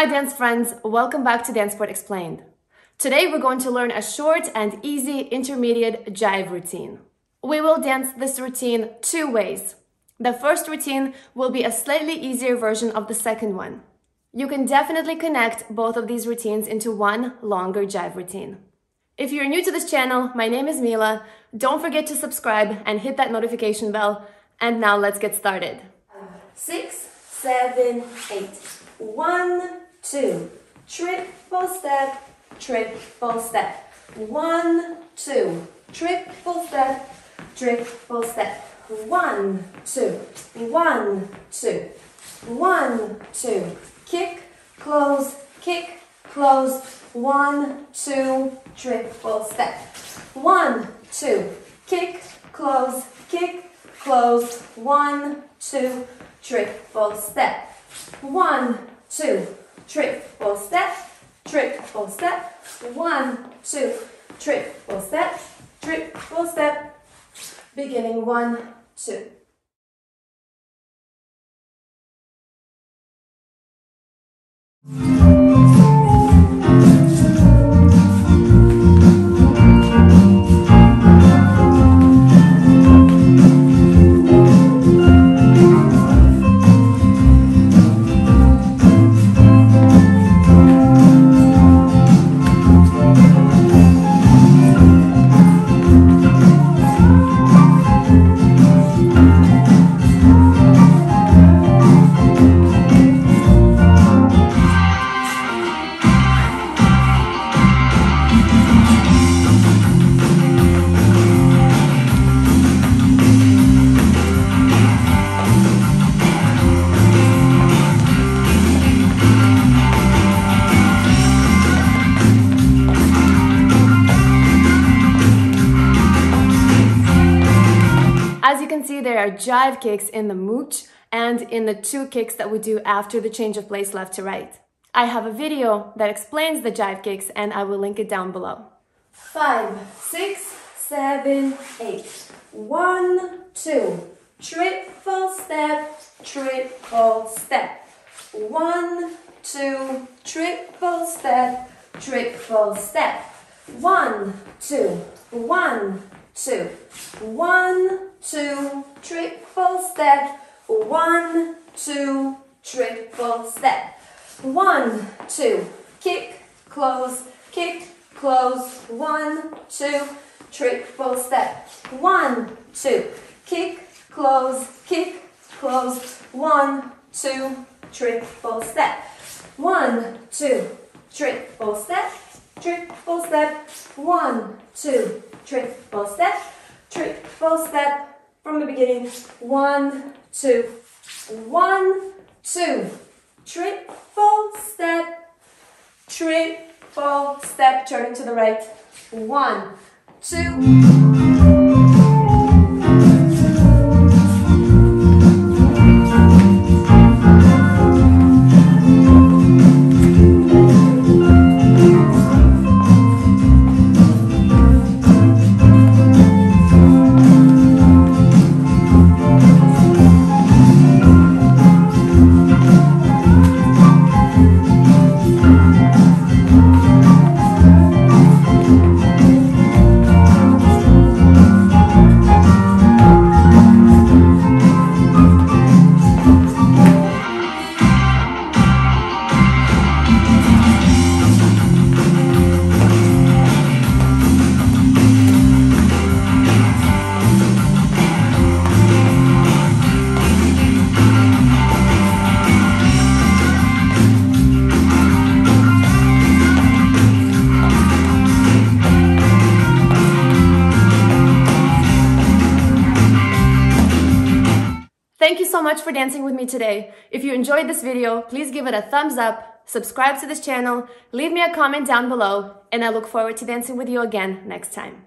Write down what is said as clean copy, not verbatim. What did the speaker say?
my dance friends, welcome back to DanceSport Explained. Today we're going to learn a short and easy intermediate jive routine. We will dance this routine two ways. The first routine will be a slightly easier version of the second one. You can definitely connect both of these routines into one longer jive routine. If you're new to this channel, my name is Mila. Don't forget to subscribe and hit that notification bell. And now let's get started. 6, 7, 8. 1, 2, triple step, triple step. 1, 2, triple step, triple step. 1, 2, 1, 2, 1, 2. Kick, close, kick, close. 1, 2, triple step. 1, 2, kick, close, kick, close. 1, 2. Triple step. 1, 2, triple step, triple step. 1, 2, triple step, triple step. Beginning 1, 2. As you can see, there are jive kicks in the mooch and in the two kicks that we do after the change of place left to right. I have a video that explains the jive kicks and I will link it down below. 5, 6, 7, 8. 1, 2, triple step, triple step. 1, 2, triple step, triple step. 1, 2, 1, 2. 1, 2, triple step. 1, 2, triple step. 1, 2, kick, close, kick, close. 1, 2, triple step. 1, 2, kick, close, kick, close. 1, 2, triple step. 1, 2, triple step, triple step. 1, 2, triple step, triple step. From the beginning. 1, 2, 1, 2, triple step, triple step. Turning to the right. 1, 2. Thank you so much for dancing with me today. If you enjoyed this video, please give it a thumbs up, subscribe to this channel, leave me a comment down below, and I look forward to dancing with you again next time.